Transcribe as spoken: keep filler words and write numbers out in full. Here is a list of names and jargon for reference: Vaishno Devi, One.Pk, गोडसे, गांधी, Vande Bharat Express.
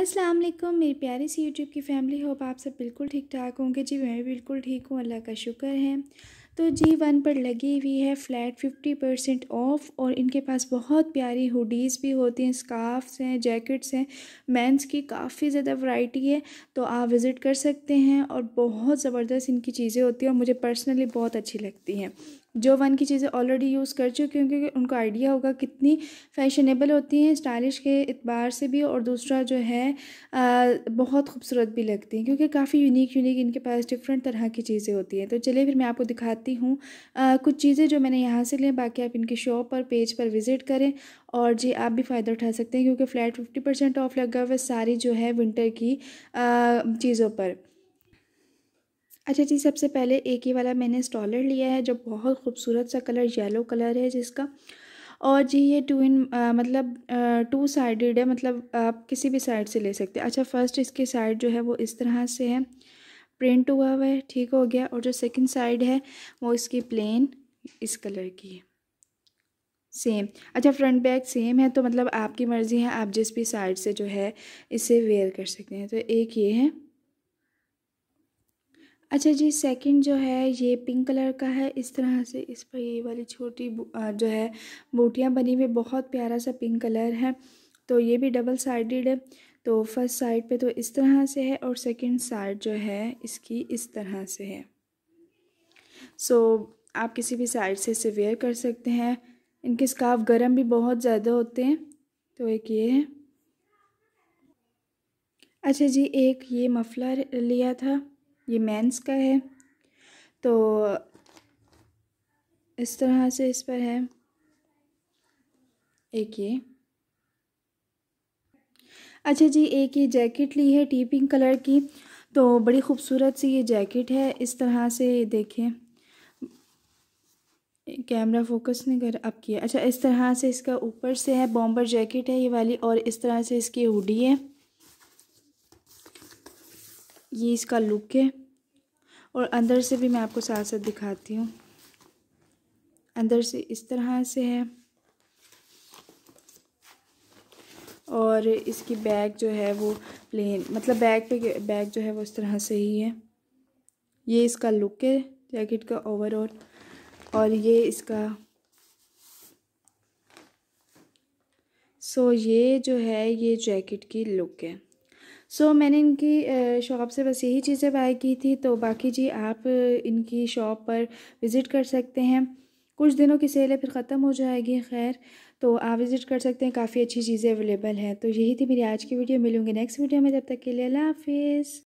अस्सलाम वालेकुम मेरी प्यारी सी यूट्यूब की फैमिली, होप आप सब बिल्कुल ठीक ठाक होंगे। जी मैं भी बिल्कुल ठीक हूँ, अल्लाह का शुक्र है। तो जी वन पर लगी हुई है फ्लैट फिफ्टी परसेंट ऑफ, और इनके पास बहुत प्यारी हुडीज़ भी होती हैं, स्कार्फ्स हैं, जैकेट्स हैं, मेंस की काफ़ी ज़्यादा वैरायटी है। तो आप विज़िट कर सकते हैं और बहुत ज़बरदस्त इनकी चीज़ें होती हैं और मुझे पर्सनली बहुत अच्छी लगती हैं। जो वन की चीज़ें ऑलरेडी यूज़ कर चुकी हैं क्योंकि उनको आइडिया होगा कितनी फैशनेबल होती हैं स्टाइलिश के एतबार से भी, और दूसरा जो है आ, बहुत खूबसूरत भी लगती हैं क्योंकि काफ़ी यूनिक यूनिक इनके पास डिफरेंट तरह की चीज़ें होती हैं। तो चलिए फिर मैं आपको दिखाती हूँ कुछ चीज़ें जो मैंने यहाँ से लें, बाकी आप इनकी शॉप और पेज पर विज़िट करें और जी आप भी फ़ायदा उठा सकते हैं क्योंकि फ्लैट फिफ्टी परसेंट ऑफ लगा हुआ सारी जो है विंटर की चीज़ों पर। अच्छा जी, सबसे पहले एक ही वाला मैंने स्टॉलर लिया है जो बहुत खूबसूरत सा कलर येलो कलर है जिसका, और जी ये टू इन आ, मतलब टू साइडेड है, मतलब आप किसी भी साइड से ले सकते हैं। अच्छा फर्स्ट इसकी साइड जो है वो इस तरह से है, प्रिंट हुआ हुआ है, ठीक हो गया। और जो सेकंड साइड है वो इसकी प्लेन इस कलर की है, सेम। अच्छा फ्रंट बैक सेम है, तो मतलब आपकी मर्ज़ी है, आप जिस भी साइड से जो है इसे वेयर कर सकते हैं। तो एक ये है। अच्छा जी सेकंड जो है ये पिंक कलर का है, इस तरह से इस पर ये वाली छोटी जो है बूटियाँ बनी हुई, बहुत प्यारा सा पिंक कलर है। तो ये भी डबल साइडेड है, तो फर्स्ट साइड पे तो इस तरह से है और सेकंड साइड जो है इसकी इस तरह से है। सो so, आप किसी भी साइड से इसे वेयर कर सकते हैं। इनके स्कार्फ गर्म भी बहुत ज़्यादा होते हैं। तो एक ये है। अच्छा जी एक ये मफलर लिया था, ये मेंस का है, तो इस तरह से इस पर है। एक ये। अच्छा जी एक ये जैकेट ली है टी पिंक कलर की, तो बड़ी खूबसूरत सी ये जैकेट है, इस तरह से देखें, कैमरा फोकस नहीं कर अब किया। अच्छा इस तरह से इसका ऊपर से है, बॉम्बर जैकेट है ये वाली, और इस तरह से इसकी हुडी है, ये इसका लुक है। और अंदर से भी मैं आपको साथ साथ दिखाती हूँ, अंदर से इस तरह से है। और इसकी बैग जो है वो प्लेन, मतलब बैग पे बैग जो है वो इस तरह से ही है। ये इसका लुक है जैकेट का ओवरऑल, और ये इसका सो ये जो है ये जैकेट की लुक है। सो so, मैंने इनकी शॉप से बस यही चीज़ें बाय की थी। तो बाकी जी आप इनकी शॉप पर विज़िट कर सकते हैं, कुछ दिनों की सेल है फिर ख़त्म हो जाएगी, खैर तो आप विज़िट कर सकते हैं, काफ़ी अच्छी चीज़ें अवेलेबल हैं। तो यही थी मेरी आज की वीडियो, मिलूंगी नेक्स्ट वीडियो में, तब तक के लिए अल्लाह हाफिज़।